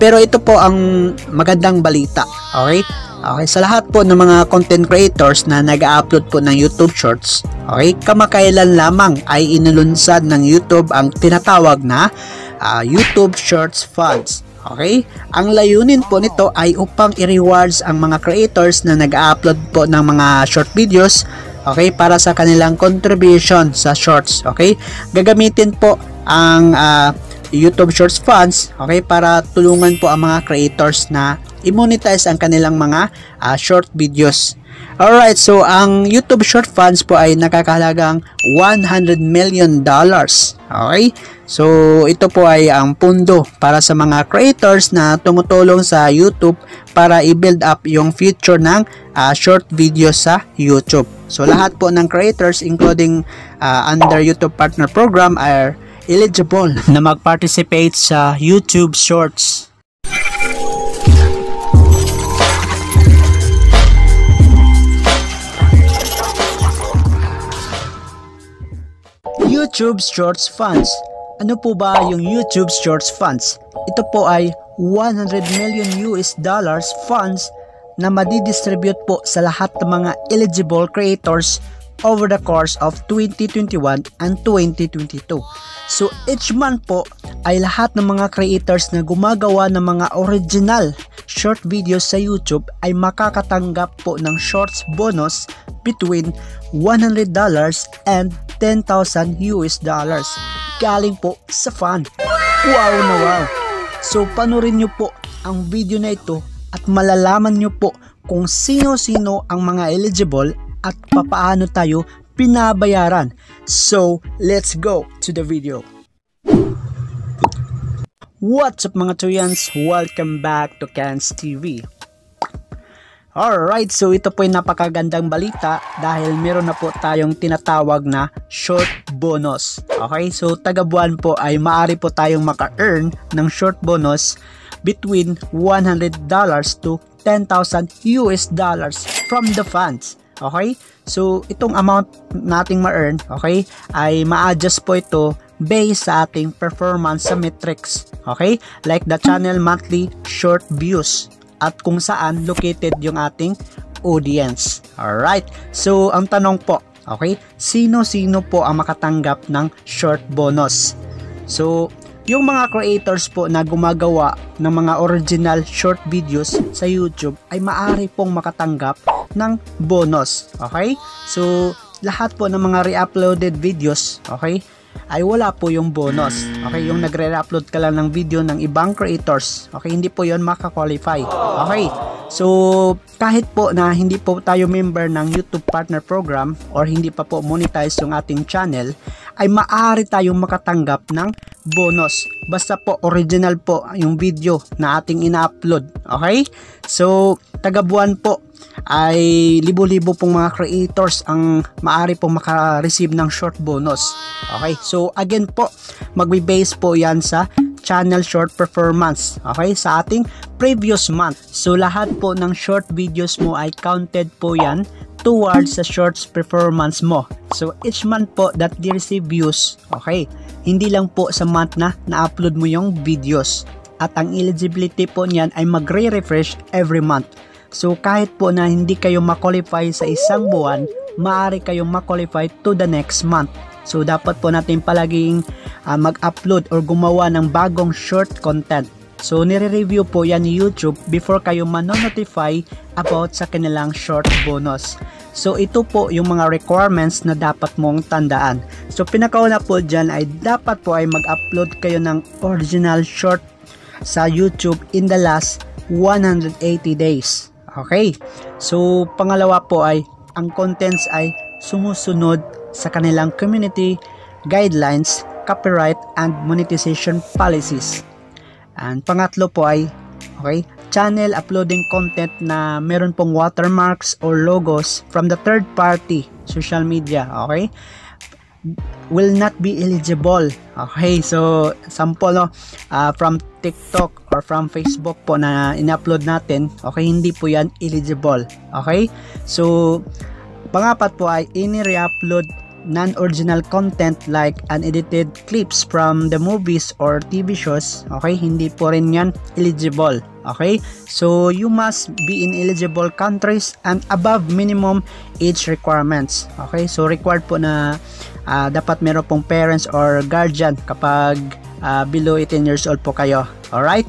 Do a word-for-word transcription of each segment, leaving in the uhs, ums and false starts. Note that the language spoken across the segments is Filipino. Pero ito po ang magandang balita. Okay? Okay, sa lahat po ng mga content creators na nag-upload po ng YouTube Shorts, okay, kamakailan lamang ay inulunsad ng YouTube ang tinatawag na uh, YouTube Shorts Funds. Okay? Ang layunin po nito ay upang i-rewards ang mga creators na nag-upload po ng mga short videos, okay, para sa kanilang contribution sa shorts. Okay? Gagamitin po ang uh, YouTube Shorts Funds, okay, para tulungan po ang mga creators na i-monetize ang kanilang mga uh, short videos. Alright, so ang YouTube Short Funds po ay nakakahalagang one hundred million dollars. Okay? So ito po ay ang pundo para sa mga creators na tumutulong sa YouTube para i-build up yung future ng uh, short videos sa YouTube. So lahat po ng creators including uh, under YouTube Partner Program are eligible na mag-participate sa YouTube Shorts. YouTube Shorts Funds. Ano po ba yung YouTube Shorts Funds? Ito po ay one hundred million US dollars funds na madidistribute po sa lahat ng mga eligible creators over the course of twenty twenty-one and twenty twenty-two. So each month po ay lahat ng mga creators na gumagawa ng mga original short videos sa YouTube ay makakatanggap po ng shorts bonus between one hundred and ten thousand US dollars galing po sa fund. Wow na wow! So panoorin nyo po ang video na ito at malalaman nyo po kung sino-sino ang mga eligible at papaano tayo pinabayaran. So let's go to the video. What's up mga tuyans? Welcome back to Khennes T V. Alright, so ito po ay napakagandang balita dahil meron na po tayong tinatawag na short bonus. Okay, so tagabuan po ay maaari po tayong maka-earn ng short bonus between one hundred to ten thousand US dollars from the funds. Okay, so itong amount nating ma-earn, okay, ay ma-adjust po ito based sa ating performance sa metrics. Okay, like the channel monthly short views at kung saan located yung ating audience. Alright, so ang tanong po, okay, sino-sino po ang makatanggap ng short bonus? So, yung mga creators po na gumagawa ng mga original short videos sa YouTube ay maaari pong makatanggap ng bonus. Okay, so lahat po ng mga re-uploaded videos, okay, ay wala po yung bonus. Okay, yung nagre-upload ka lang ng video ng ibang creators, okay, hindi po yon makakwalify. Okay, so kahit po na hindi po tayo member ng YouTube Partner Program or hindi pa po monetize yung ating channel, ay maaari tayong makatanggap ng bonus basta po original po yung video na ating ina-upload. Okay, so tagabuan po ay libo-libo pong mga creators ang maaari pong makareceive ng short bonus. Okay, so again po, magbe-base po yan sa channel short performance, okay, sa ating previous month. So lahat po ng short videos mo ay counted po yan towards sa shorts performance mo. So each month po that they receive views, okay, hindi lang po sa month na na-upload mo yung videos, at ang eligibility po niyan ay magre-refresh every month. So kahit po na hindi kayo ma-qualify sa isang buwan, maaari kayong ma-qualify to the next month. So dapat po natin palaging uh, mag-upload or gumawa ng bagong short content. So nire-review po yan ni YouTube before kayo manonotify about sa kanilang short bonus. So ito po yung mga requirements na dapat mong tandaan. So pinakauna po dyan ay dapat po ay mag-upload kayo ng original short sa YouTube in the last one hundred eighty days. Okay, so pangalawa po ay ang contents ay sumusunod sa kanilang community guidelines, copyright and monetization policies. And pangatlo po ay, okay, channel uploading content na meron pong watermarks or logos from the third party social media, okay, will not be eligible. Okay, so sample no, uh, from TikTok or from Facebook po na in-upload natin, okay, hindi po yan eligible. Okay, so pangapat po ay ini-re-upload non-original content like unedited clips from the movies or T V shows, okay, hindi po rin yan eligible, okay? So, you must be in eligible countries and above minimum age requirements, okay? So, required po na uh, dapat meron pong parents or guardian kapag uh, below eighteen years old po kayo, alright?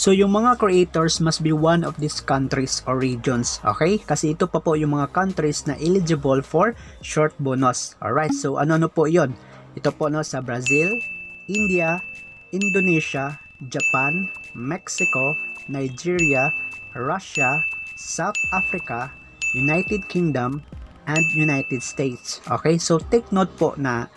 So, yung mga creators must be one of these countries or regions, okay? Kasi ito pa po yung mga countries na eligible for short bonus, alright? So, ano-ano po yon? Ito po no, sa Brazil, India, Indonesia, Japan, Mexico, Nigeria, Russia, South Africa, United Kingdom, and United States, okay? So, take note po na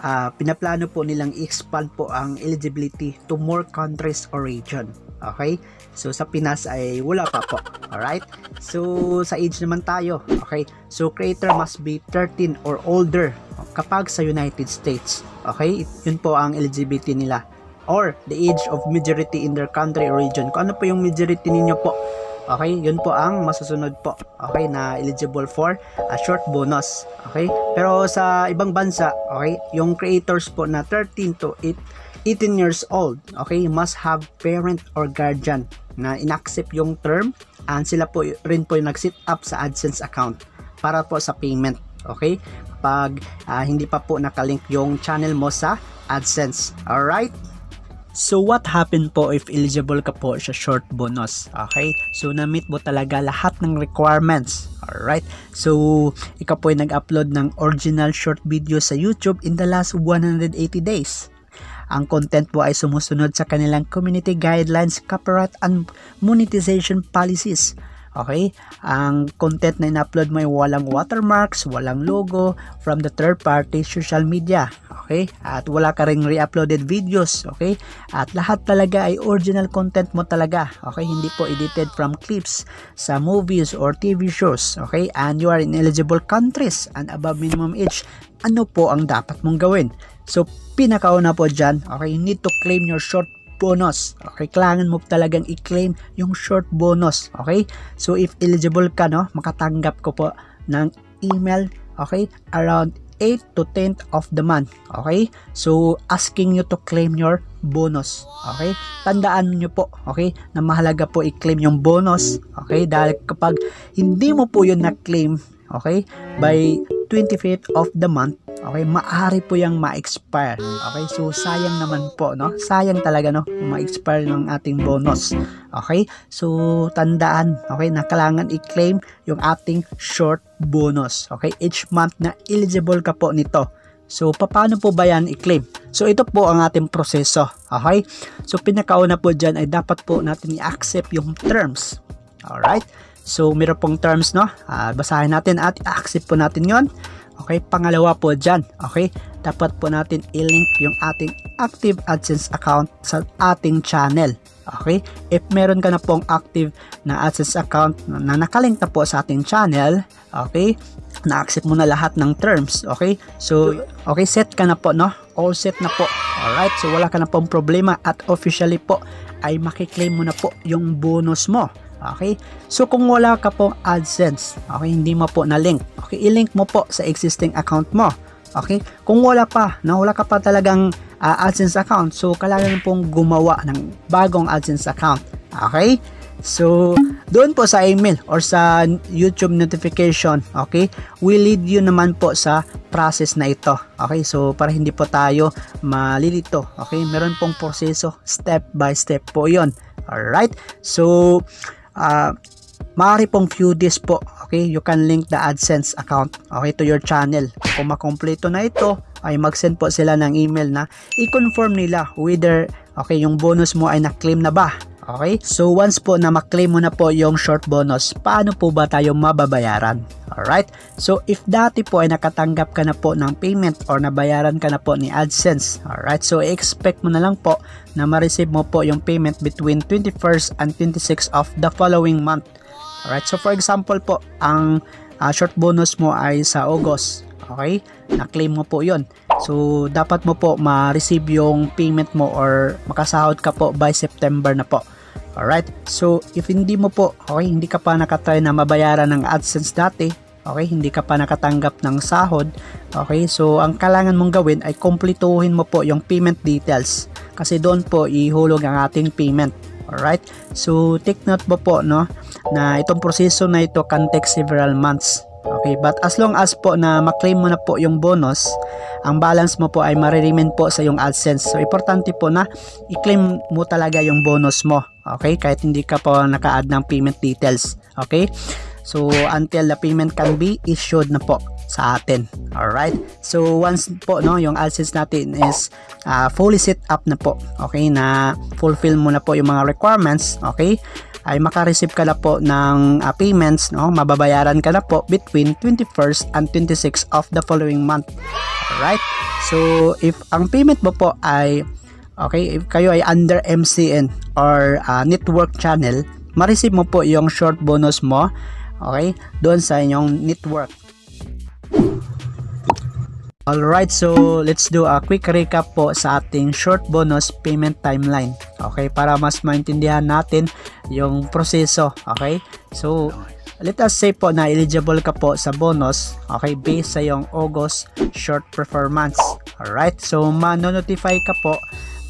uh, pinaplano po nilang i-expand po ang eligibility to more countries or region. Okay? So, sa Pinas ay wala pa po. Alright? So, sa age naman tayo. Okay? So, creator must be thirteen or older kapag sa United States. Okay? Yun po ang eligibility nila. Or, the age of majority in their country or region. Kung ano po yung majority ninyo po. Okay? Yun po ang masusunod po. Okay? Na eligible for a short bonus. Okay? Pero sa ibang bansa, okay? Yung creators po na thirteen to eight eighteen years old, okay, must have parent or guardian na inaccept yung term and sila po rin po yung nag-set up sa AdSense account para po sa payment, okay? Pag uh, hindi pa po nakalink yung channel mo sa AdSense, alright? So, what happened po if eligible ka po sa short bonus? Okay? So, na-meet mo talaga lahat ng requirements. Alright? So, ikaw po yung nag-upload ng original short video sa YouTube in the last one hundred eighty days. Ang content po ay sumusunod sa kanilang community guidelines, copyright, and monetization policies. Okay? Ang content na in-upload mo ay walang watermarks, walang logo from the third-party social media. Okay? At wala ka ring re-uploaded videos. Okay? At lahat talaga ay original content mo talaga. Okay? Hindi po edited from clips sa movies or T V shows. Okay? And you are in eligible countries and above minimum age. Ano po ang dapat mong gawin? So, pinakauna po dyan, okay, you need to claim your short bonus. Okay, kailangan mo talagang i-claim yung short bonus. Okay, so if eligible ka, no, makatanggap ko po ng email, okay, around eighth to tenth of the month. Okay, so asking you to claim your bonus. Okay, tandaan nyo po, okay, na mahalaga po i-claim yung bonus. Okay, dahil kapag hindi mo po yun na-claim, okay, by twenty-fifth of the month, okay, maaari po yung ma-expire. Okay, so sayang naman po, no? Sayang talaga, no? Ma-expire ng ating bonus. Okay, so tandaan, okay, na kailangan i-claim yung ating short bonus. Okay, each month na eligible ka po nito. So, paano po ba yan i-claim? So, ito po ang ating proseso. Okay, so pinakauna po dyan ay dapat po natin i-accept yung terms. Alright, so meron pong terms, no? Uh, basahin natin at i-accept po natin yon. Okay, pangalawa po dyan, okay, dapat po natin i-link yung ating active AdSense account sa ating channel. Okay, if meron ka na pong active na AdSense account na nakalink na po sa ating channel, okay, na-accept mo na lahat ng terms, okay, so, okay, set ka na po, no, all set na po, alright, so wala ka na pong problema at officially po ay makiklaim mo na po yung bonus mo. Okay, so kung wala ka po AdSense, okay, hindi mo po na-link, okay, i-link mo po sa existing account mo. Okay, kung wala pa, na wala ka pa talagang uh, AdSense account, so kailangan pong gumawa ng bagong AdSense account. Okay, so doon po sa email or sa YouTube notification, okay, we lead you naman po sa process na ito. Okay, so para hindi po tayo malilito, okay, meron pong proseso, step by step po yon. Alright, so Uh, maaari pong few days po, okay, you can link the AdSense account, okay, to your channel. Kung makompleto na ito ay mag-send po sila ng email na i-confirm nila whether, okay, yung bonus mo ay na-claim na ba. Okay, so once po na maklaim mo na po yung short bonus, paano po ba tayo mababayaran? Alright, so if dati po ay nakatanggap ka na po ng payment or nabayaran ka na po ni AdSense, alright, so expect mo na lang po na ma-receive mo po yung payment between twenty-first and twenty-sixth of the following month. Alright, so for example po, ang uh, short bonus mo ay sa August, okay, na-claim mo po yon. So, dapat mo po ma-receive yung payment mo or makasahod ka po by September na po. Alright, so if hindi mo po, okay, hindi ka pa nakatry na mabayaran ng AdSense dati, okay, hindi ka pa nakatanggap ng sahod, okay, so ang kailangan mong gawin ay kumpletuhin mo po yung payment details kasi doon po ihulog ang ating payment. Alright, so take note po po no, na itong proseso na ito can take several months. Okay, but as long as po na maklaim mo na po yung bonus, ang balance mo po ay mariremain po sa yung AdSense. So, importante po na i-claim mo talaga yung bonus mo. Okay, kahit hindi ka po naka-add ng payment details. Okay, so until the payment can be issued na po sa atin. Alright, so once po no, yung AdSense natin is uh, fully set up na po. Okay, na fulfill mo na po yung mga requirements. Okay, ay makareceive ka na po ng uh, payments, no? Mababayaran ka na po between twenty-first and twenty-sixth of the following month. Alright, so if ang payment mo po ay, okay, if kayo ay under M C N or uh, network channel, ma-receive mo po yung short bonus mo, okay, doon sa inyong network. Alright, so let's do a quick recap po sa ating short bonus payment timeline. Okay, para mas maintindihan natin yung proseso. Okay, so let us say po na eligible ka po sa bonus, okay, based sa yung August short performance. Alright, so manonotify ka po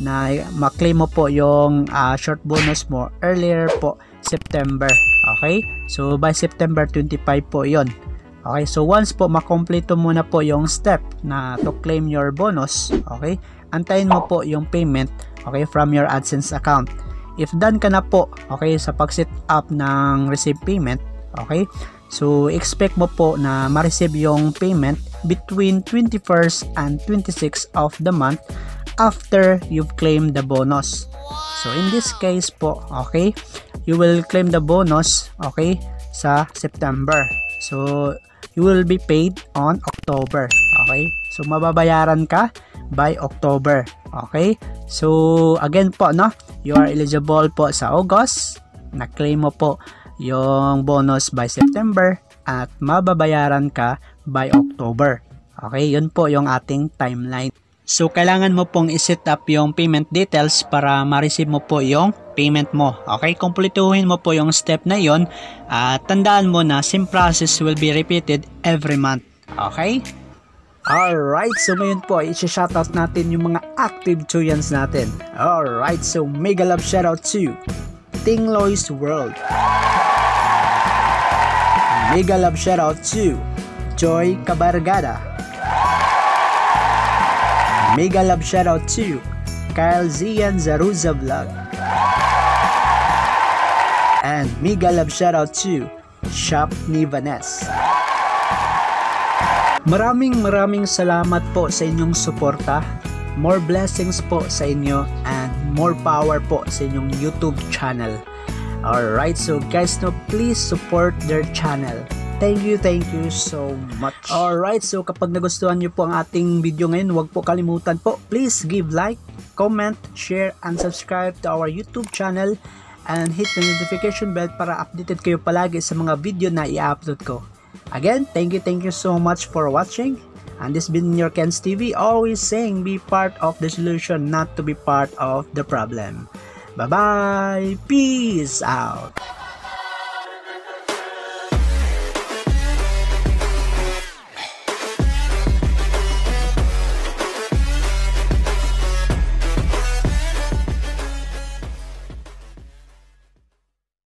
na maklaim mo po yung uh, short bonus mo earlier po September. Okay, so by September twenty-five po yon. Okay, so once po makompleto muna po yung step na to claim your bonus, okay, antayin mo po yung payment, okay, from your AdSense account. If done ka na po, okay, sa pag-set up ng receive payment, okay, so expect mo po na ma-receive yung payment between twenty-first and twenty-sixth of the month after you've claimed the bonus. So in this case po, okay, you will claim the bonus, okay, sa September. So you will be paid on October. Okay, so mababayaran ka by October. Okay, so again po no, you are eligible po sa August, na-claim mo po yung bonus by September at mababayaran ka by October. Okay, yun po yung ating timeline. So kailangan mo pong i-set up yung payment details para ma-receive mo po yung payment mo. Okay, kumpletuhin mo po yung step na yon at tandaan mo na same process will be repeated every month. Okay? Alright, so ngayon po i-shoutout natin yung mga active Joyans natin. Alright, so mega love shoutout to Tinglois World. Mega love shoutout to Joy Cabargada. Mega love shoutout to Kyle Zian Zaruzza Vlog. And mega love shoutout to Shop Niva Ness. Maraming maraming salamat po sa inyong suporta. More blessings po sa inyo and more power po sa inyong YouTube channel. Alright, so guys, no, please support their channel. Thank you, thank you so much. Alright, so kapag nagustuhan nyo po ang ating video ngayon, huwag po kalimutan po, please give like, comment, share, and subscribe to our YouTube channel. And hit the notification bell para updated kayo palagi sa mga video na i-upload ko. Again, thank you, thank you so much for watching. And this has been your Khennes T V, always saying be part of the solution, not to be part of the problem. Bye-bye! Peace out!